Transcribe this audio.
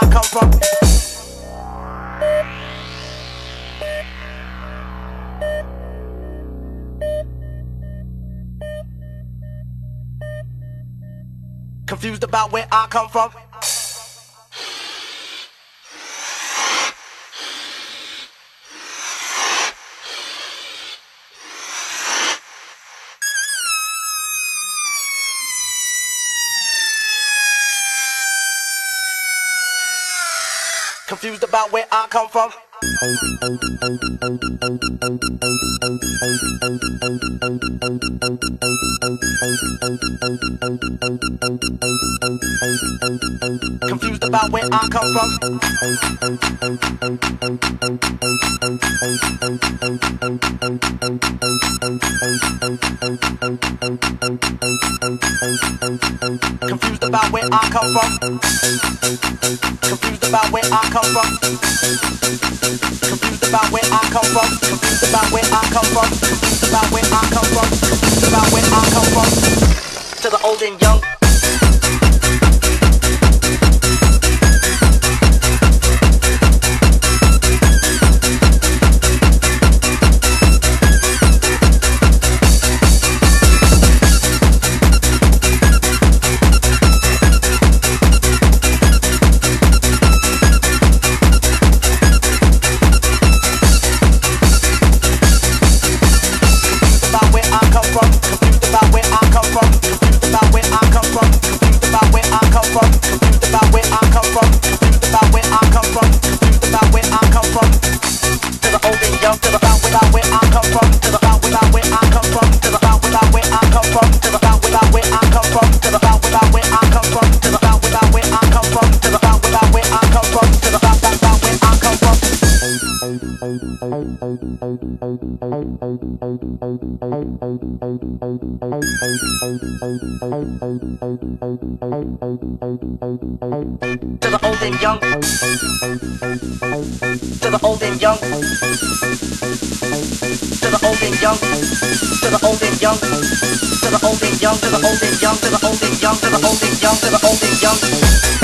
I come from. Confused about where I come from. Confused about where I come from. Confused about where I come from. Confused about where I come from. Confused about where I come from. Confused about where I come from. Confused about where I come from. Confused about where I come from. Confused about where I come from. To the old and young. To the old and young, to the old and young, to the old and young, to the old and young, to the old and young.